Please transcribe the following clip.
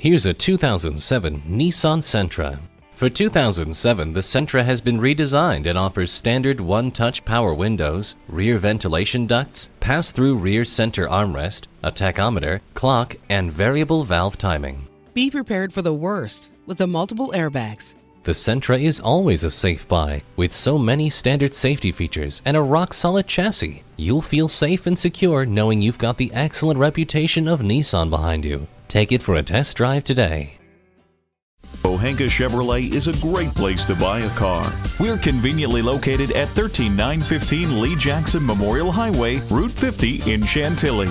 Here's a 2007 Nissan Sentra. For 2007, the Sentra has been redesigned and offers standard one-touch power windows, rear ventilation ducts, pass-through rear center armrest, a tachometer, clock, and variable valve timing. Be prepared for the worst with the multiple airbags. The Sentra is always a safe buy. With so many standard safety features and a rock-solid chassis, you'll feel safe and secure knowing you've got the excellent reputation of Nissan behind you. Take it for a test drive today. Pohanka Chevrolet is a great place to buy a car. We're conveniently located at 13915 Lee Jackson Memorial Highway, Route 50 in Chantilly.